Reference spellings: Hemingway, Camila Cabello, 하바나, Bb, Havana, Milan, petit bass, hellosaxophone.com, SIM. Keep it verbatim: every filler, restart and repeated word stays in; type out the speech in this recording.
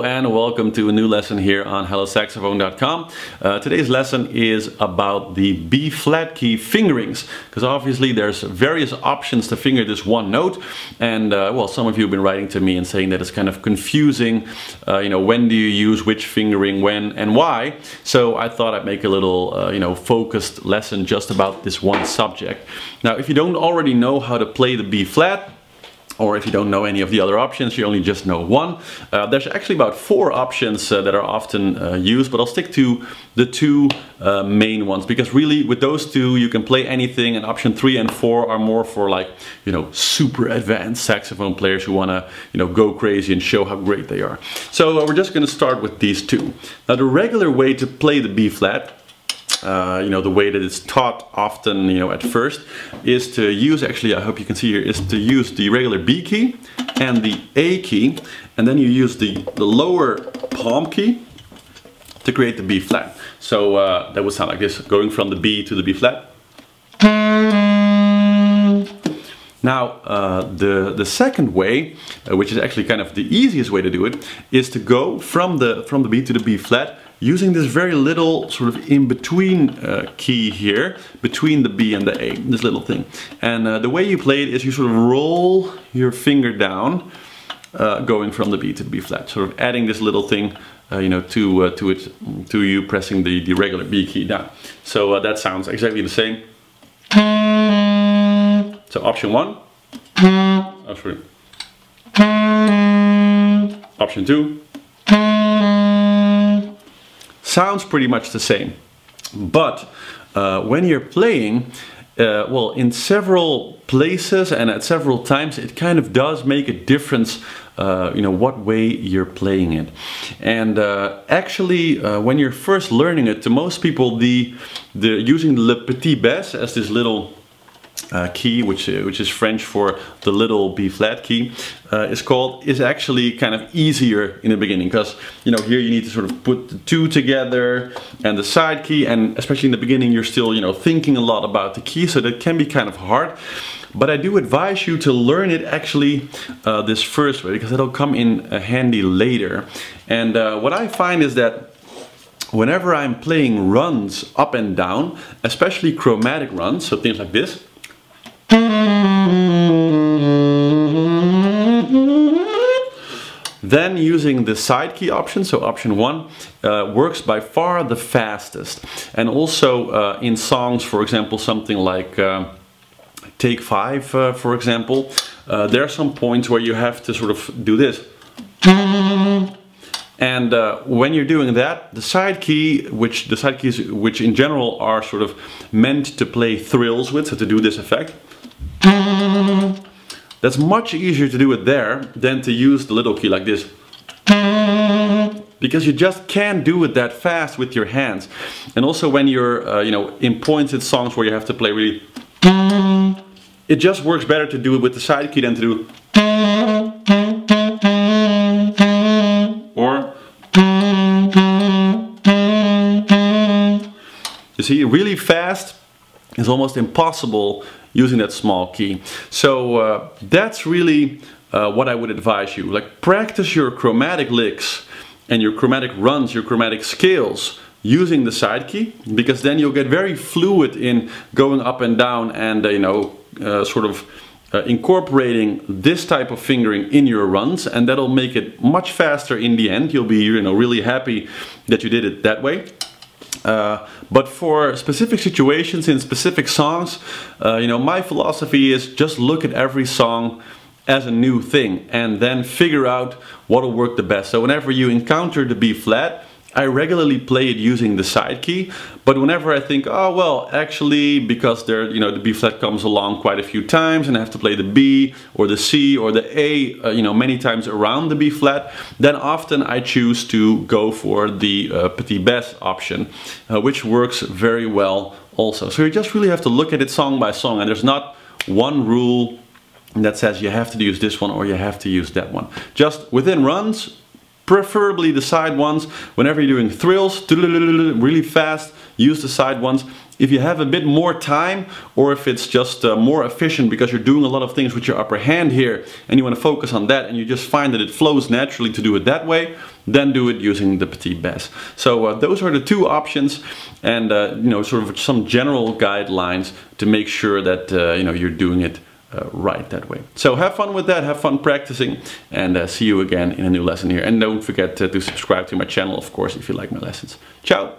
Hello and welcome to a new lesson here on hello saxophone dot com. Uh, today's lesson is about the B flat key fingerings, because obviously there's various options to finger this one note, and uh, well, some of you have been writing to me and saying that it's kind of confusing. Uh, you know, when do you use which fingering, when and why? So I thought I'd make a little uh, you know focused lesson just about this one subject. Now, if you don't already know how to play the B flat, or if you don't know any of the other options, you only just know one. Uh, there's actually about four options uh, that are often uh, used, but I'll stick to the two uh, main ones, because really with those two you can play anything, and option three and four are more for, like, you know, super advanced saxophone players who wanna, you know, go crazy and show how great they are. So uh, we're just gonna start with these two. Now, the regular way to play the B flat, Uh, you know, the way that it's taught often, you know, at first, is to use, actually, I hope you can see here, is to use the regular B key and the A key, and then you use the, the lower palm key to create the B flat. So uh, that would sound like this, going from the B to the B flat. Now, uh, the, the second way, uh, which is actually kind of the easiest way to do it, is to go from the, from the B to the B flat, using this very little sort of in-between uh, key here, between the B and the A, this little thing. And uh, the way you play it is you sort of roll your finger down, uh, going from the B to the B flat, sort of adding this little thing, uh, you know, to uh, to it, to you pressing the, the regular B key down. So uh, that sounds exactly the same. So option one, option three, option two. Sounds pretty much the same, but uh, when you're playing, uh, well, in several places and at several times, it kind of does make a difference, uh, you know, what way you're playing it. And uh, actually, uh, when you're first learning it, to most people, the, the using le petit bass as this little Uh, key, which uh, which is French for the little B flat key, uh, is called, is actually kind of easier in the beginning, because, you know, here you need to sort of put the two together and the side key, and especially in the beginning you're still, you know, thinking a lot about the key, so that can be kind of hard. But I do advise you to learn it actually uh, this first way, because it'll come in handy later. And uh, what I find is that whenever I'm playing runs up and down, especially chromatic runs, so things like this, then using the side key option, so option one, uh, works by far the fastest. And also uh, in songs, for example, something like uh, Take Five, uh, for example, uh, there are some points where you have to sort of do this. And uh, when you're doing that, the side key, which the side keys, which in general are sort of meant to play thrills with, so to do this effect, that's much easier to do it there than to use the little key like this, because you just can't do it that fast with your hands. And also when you're, uh, you know, in points in songs where you have to play really, it just works better to do it with the side key than to do. You see, really fast is almost impossible using that small key. So uh, that's really uh, what I would advise you. Like, practice your chromatic licks and your chromatic runs, your chromatic scales, using the side key, because then you'll get very fluid in going up and down, and uh, you know, uh, sort of uh, incorporating this type of fingering in your runs, and that'll make it much faster in the end. You'll be, you know, really happy that you did it that way. Uh, but for specific situations in specific songs, uh, you know, my philosophy is just look at every song as a new thing, and then figure out what'll work the best. So whenever you encounter the B flat, I regularly play it using the side key, but whenever I think, oh well, actually, because there, you know, the B flat comes along quite a few times, and I have to play the B or the C or the A, uh, you know, many times around the B flat, then often I choose to go for the uh, petit bass option, uh, which works very well also. So you just really have to look at it song by song, and there's not one rule that says you have to use this one or you have to use that one. Just within runs, preferably the side ones. Whenever you're doing thrills really fast, use the side ones. If you have a bit more time, or if it's just uh, more efficient because you're doing a lot of things with your upper hand here and you want to focus on that, and you just find that it flows naturally to do it that way, then do it using the petit bass. So uh, those are the two options, and uh, you know, sort of some general guidelines to make sure that uh, you know, you're doing it Uh, right that way. So have fun with that, have fun practicing, and uh, see you again in a new lesson here. And don't forget to, to subscribe to my channel, of course, if you like my lessons. Ciao!